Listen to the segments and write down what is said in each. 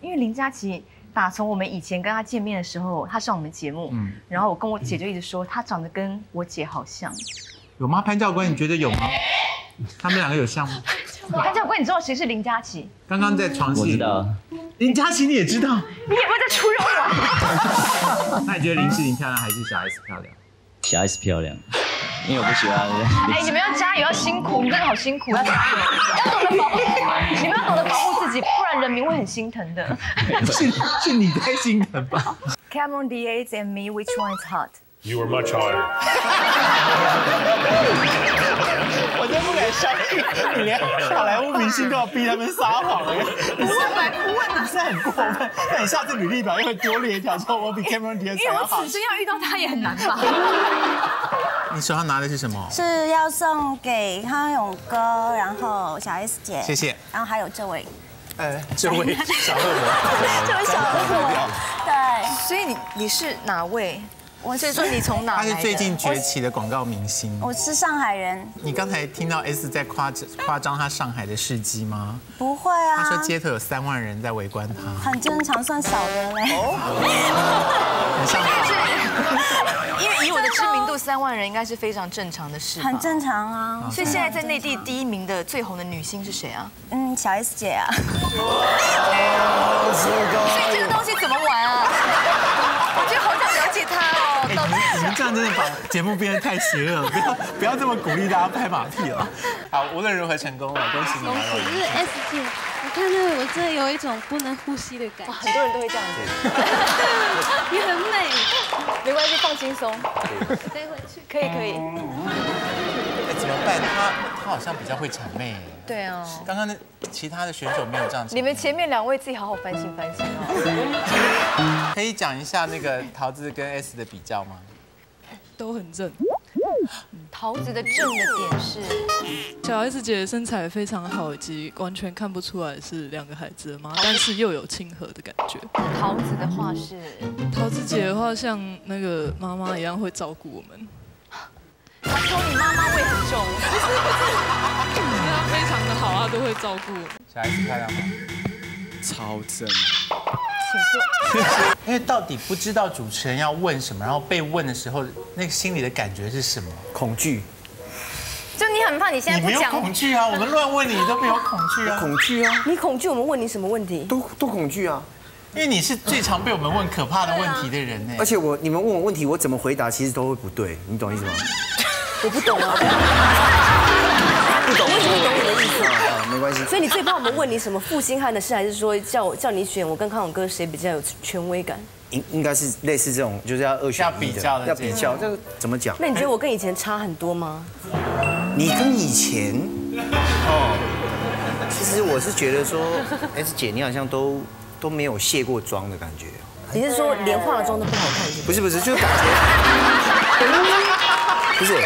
因为林佳琪打从我们以前跟她见面的时候，她上我们节目，然后我跟我姐就一直说她长得跟我姐好像。有吗？潘教官，你觉得有吗？他们两个有像吗？潘教官，你知道谁是林佳琪？刚刚在床戏，我知道。林佳琪你也知道？你也会在出肉丸？那你觉得林志玲漂亮还是小 S 漂亮？小 S 漂亮。 因为我不喜欢。哎，你们要加油，要辛苦，你真的好辛苦，要加油，要懂得保护，你们要懂得保护自己，不然人民会很心疼的。是你太心疼吧 ？Cameron Diaz and me, which one is hot? You are much hotter. 我真不敢相信，你连好莱坞明星都要逼他们撒谎了。不问白不问，你是很过分。那你下次履历表又会多列一条，说我比 Cameron Diaz 还要好。因为我此生要遇到他也很难吧。 你手上拿的是什么？是要送给康永哥，然后小 S 姐，谢谢。然后还有这位，这位小恶魔，这位小恶魔，对。所以你是哪位？我是说你从哪来的？他是最近崛起的广告明星。我是上海人。你刚才听到 S 在夸张他上海的事迹吗？不会啊。他说街头有3万人在围观他，很正常，算少的嘞。很上海。 以我的知名度，3万人应该是非常正常的事，很正常啊。所以现在在内地第一名的最红的女星是谁啊？嗯，小 S 姐啊。所以这个东西怎么玩啊？我觉得好想了解她哦。你们这样真的把节目变得太邪恶了，不要这么鼓励大家拍马屁了。好，无论如何成功了，恭喜你们。就是 S 姐，我看到我这有一种不能呼吸的感觉，很多人都会这样子。你很美。 没关系，放轻松。再回去，可以。哎，怎么办？他好像比较会谄媚。对啊。刚刚的其他的选手没有这样。你们前面2位自己好好反省反省哦。可以讲一下那个桃子跟 S 的比较吗？都很正。桃子的正的点是，小 S 姐的身材非常好，以及完全看不出来是2个孩子的妈，但是又有亲和的感觉。桃子的话是，桃子姐的话像那个妈妈一样会照顾我们。她说你妈妈味很重，她非常的好啊，都会照顾。小 S 漂亮吗？超正。 请坐。因为到底不知道主持人要问什么，然后被问的时候，那个心里的感觉是什么？恐惧。就你很怕你现在不讲。你没有恐惧啊，我们乱问你都没有恐惧啊。恐惧啊。你恐惧，我们问你什么问题？都恐惧啊，因为你是最常被我们问可怕的问题的人呢。而且你们问我问题，我怎么回答其实都会不对，你懂意思吗？我不懂啊。不懂，我不懂你的意思啊。 没关系，所以你最怕我们问你什么负心汉的事，还是说叫你选我跟康永哥谁比较有权威感？应该是类似这种，就是要二选一的，要比较，这个怎么讲？那你觉得我跟以前差很多吗？你跟以前哦，其实我是觉得说 ，S 姐你好像都没有卸过妆的感觉。你是说连化了妆都不好看？不是，就是感觉，不是。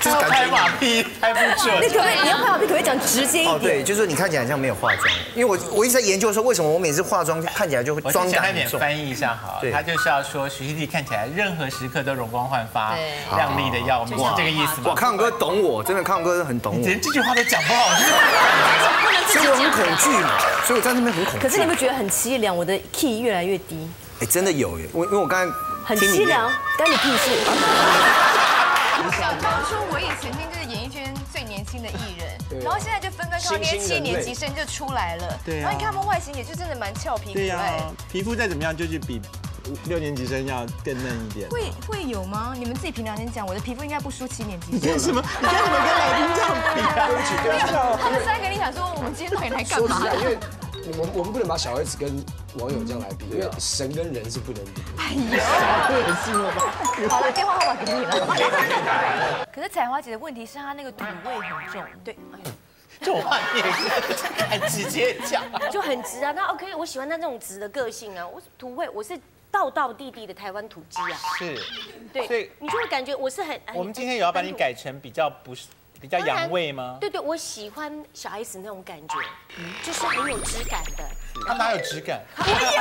就是拍马屁拍不准。你可不可以，你要拍马屁可不可以讲直接一点？哦，对，就是你看起来好像没有化妆，因为我一直在研究说为什么我每次化妆看起来就会妆感很重。翻译一下好，他就是要说徐熙娣看起来任何时刻都容光焕发，靓丽的要命，是这个意思吗？哇，康哥懂我，真的康哥很懂我，连这句话都讲不好，所以我很恐惧嘛，所以我在那边很恐惧。可是你有没有觉得很凄凉？我的 key 越来越低。哎，真的有耶，因为我刚才很凄凉，干你屁事！ 小昭说：“我也曾经就是演艺圈最年轻的艺人，然后现在就分分高低7年级生就出来了。对，然后你看他们外形也就真的蛮俏皮可爱，皮肤再怎么样就是比6年级生要更嫩一点。会有吗？你们自己凭良心讲，我的皮肤应该不输7年级生。什么？你看你们跟来宾这样比啊？他们3个，你想说我们今天到底来干嘛？因为我们不能把小 S 跟网友这样来比，因为神跟人是不能比。”好了，电话号码给你了。可是采花姐的问题是她那个土味很重，对，这种话你也很直接讲，就很直啊。那 OK， 我喜欢她那种直的个性啊。我土味，我是道地地的台湾土鸡啊。是，对，你就会感觉我是很。我们今天有要把你改成比较不是比较洋味吗？对，我喜欢小 S 那种感觉，就是很有质感的。她哪有质感？我有。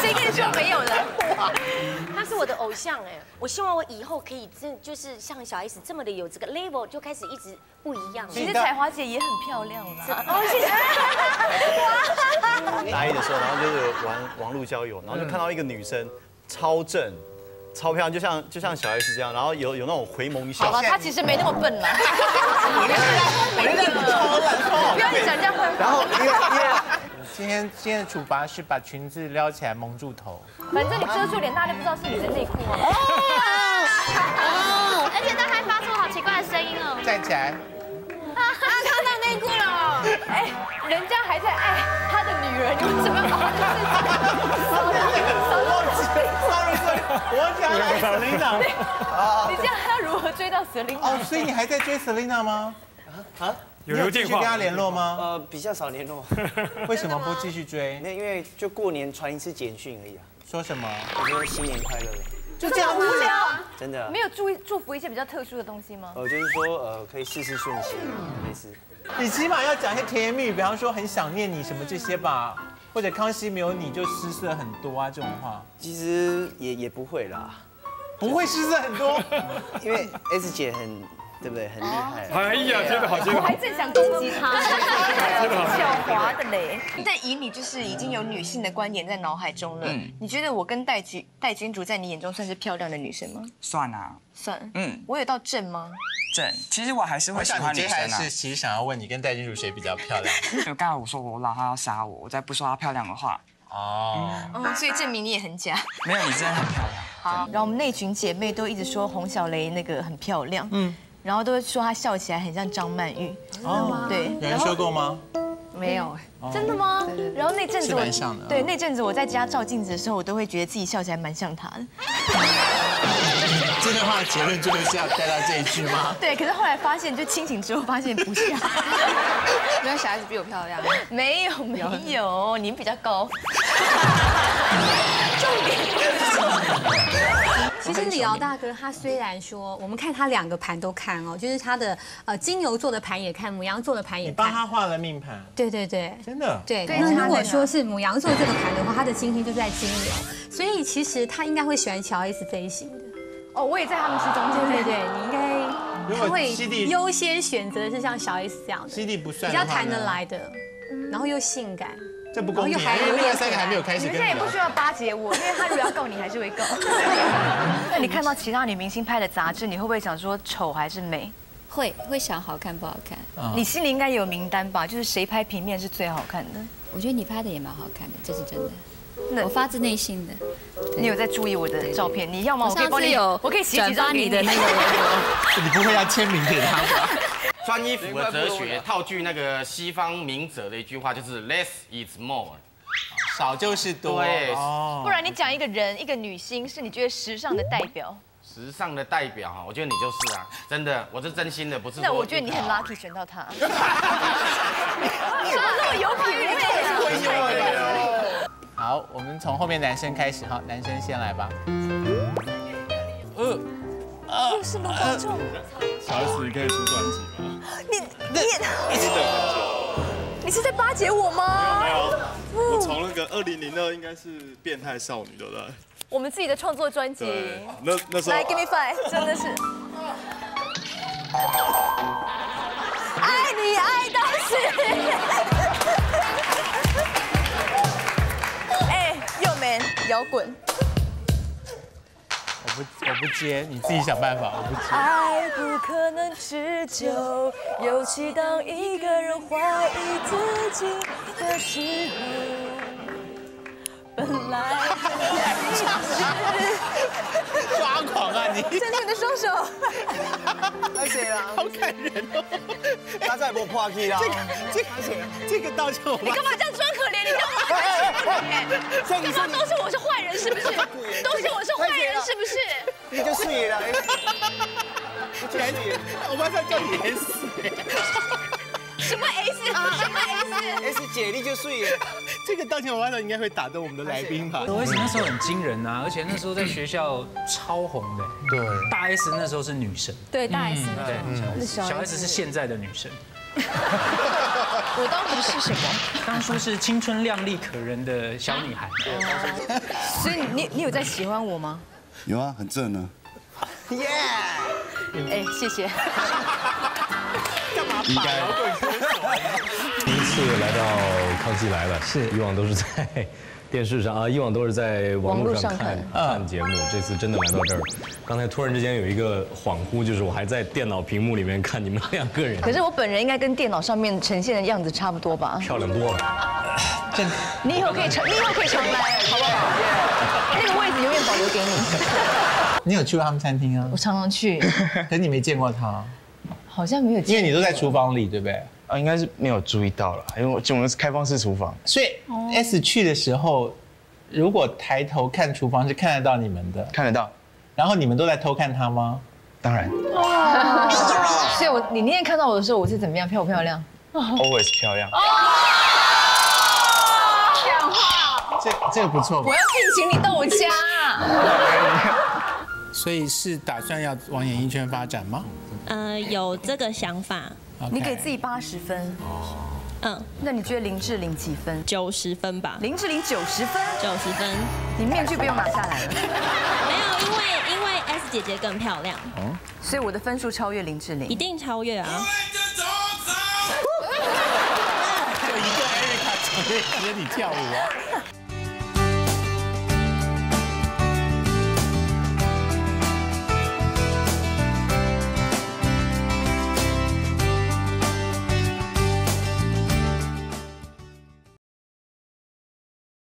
谁跟你说没有了？他是我的偶像哎，我希望我以后可以就是像小 S 这么的有这个 level， 就开始一直不一样。其实彩华姐也很漂亮啦。哦，谢谢。哇，大一的时候，然后就是玩网络交友，然后就看到一个女生超正、超漂亮，就像小 S 这样，然后有那种回眸一笑。好了，她其实没那么笨啦。不要你讲这样笨。然后因为。 今天的处罚是把裙子撩起来蒙住头，反正你遮住脸，大家就不知道是你的内裤啊。哦，而且他还发出好奇怪的声音哦。站起来。啊，看到内裤了。哎，人家还在爱他的女人，你为什么要把他的事情？我讲爱 Selina。你这样他如何追到 Selina？ 哦，所以你还在追 Selina 吗？啊？ 有继续跟他联络吗？比较少联络。为什么不继续追？那因为就过年传一次简讯而已啊。说什么？我说新年快乐，就这样无聊。真的。没有祝福一些比较特殊的东西吗？就是说可以事事顺心，没事。你起码要讲一些甜言蜜语，比方说很想念你什么这些吧，或者康熙没有你就失色很多啊这种话。其实也不会啦，不会失色很多，因为 S 姐很。 对不对？很厉害。哎呀，真的好厉害！我还正想攻击他，狡猾的嘞。但以你就是已经有女性的观点在脑海中了，你觉得我跟戴君竹在你眼中算是漂亮的女生吗？算啊，算。嗯，我有到正吗？正。其实我还是会喜欢女生啊。我还是其实想要问你，跟戴君竹谁比较漂亮？就刚才我说我老她要杀我，我再不说她漂亮的话。哦。嗯，所以证明你也很假。没有，你真的很漂亮。好，然后我们那群姐妹都一直说洪小雷那个很漂亮。嗯。 然后都会说她笑起来很像张曼玉，哦，对，有人说过吗？没有，真的吗？然后那阵子我，对，那阵子我在家照镜子的时候，我都会觉得自己笑起来蛮像她的。这段话的结论真的是要带到这一句吗？对，可是后来发现，就清醒之后发现不像。原来小 S 比我漂亮？没有没有，你比较高。重点。 其实李敖大哥他虽然说，我们看他两个盘都看哦，就是他的金牛座的盘也看，母羊座的盘也看。你帮他画了命盘？对对对，真的。对，那如果说是母羊座这个盘的话，他的金星就在金牛，所以其实他应该会喜欢小 S 这一型的。哦，我也在他们之中，对对对，你应该他会优先选择是像小 S 这样的，比较谈得来的，然后又性感。 这不公平，因为另外三个还没有开始。你现在也不需要巴结我，因为他如果要告你，还是会告。那你看到其他女明星拍的杂志，你会不会想说丑还是美？会想好看不好看。你心里应该有名单吧？就是谁拍平面是最好看的？我觉得你拍的也蛮好看的，这是真的。 我发自内心的，你有在注意我的照片？你要吗？我可以帮你有，我可以转发你的那个。你不会要签名给他吧？穿衣服的哲学套句那个西方名者的一句话就是 less is more， 少就是多。对，不然你讲一个人，一个女星是你觉得时尚的代表。 时尚的代表哈，我觉得你就是啊，真的，我是真心的，不是。那我觉得你很 lucky 选到他。怎么那么有品味？好，我们从后面男生开始哈，男生先来吧。又是卢广仲。小 S 你可以出专辑吗？你真的很久。你是在巴结我吗？没有，我从那个2002应该是变态少女，对不对？ 我们自己的创作专辑，那时候来 Give Me Five， 真的是爱你爱到死。哎，又 man 摇滚，我不接，你自己想办法，我不接。爱不可能持久，尤其当一个人怀疑自己的时候。 本来抓狂啊你！伸出你的双手。拍谁啊？好感人哦！他再不破气啦！这个道歉我。你干嘛这样装可怜？你干嘛？干嘛都是我是坏人是不是？都是我是坏人是不是？你就是了。我马上叫你 S。 什么 S？ 什么 S？S 姐你就睡了。这个道歉文案应该会打动我们的来宾吧？我 S 那时候很惊人啊，而且那时候在学校超红的。对，大 S 那时候是女神。对，大 S。对，小 S 是现在的女神。我当初是什么？当初是青春靓丽可人的小女孩。所以你有在喜欢我吗？有啊，很正啊。耶！哎，谢谢。 应该。次来到《康熙来了》，是以往都是在电视上啊，以往都是在网络上看节目，这次真的来到这儿，刚才突然之间有一个恍惚，就是我还在电脑屏幕里面看你们两个人。可是我本人应该跟电脑上面呈现的样子差不多吧？漂亮多了，真的。你以后可以常，你以后可以常来，好不好？那个位置永远保留给你。你有去过他们餐厅啊？我常常去，可是你没见过他。 好像没有，因为你都在厨房里，对不对？啊，应该是没有注意到了，因为我们是开放式厨房，所以 S 去的时候，如果抬头看厨房是看得到你们的，看得到。然后你们都在偷看他吗？当然。哇！所以你那天看到我的时候，我是怎么样？漂不漂亮 ？Always 漂亮。讲话。这个不错。我要聘请你到我家。所以是打算要往演艺圈发展吗？ 有这个想法。你给自己80分。嗯，那你觉得林志玲几分？90分吧。林志玲90分。90分。你面具不用拿下来了。没有，因为 S 姐姐更漂亮。哦。所以我的分数超越林志玲。一定超越啊。就一个 Erica 姐姐你跳舞啊。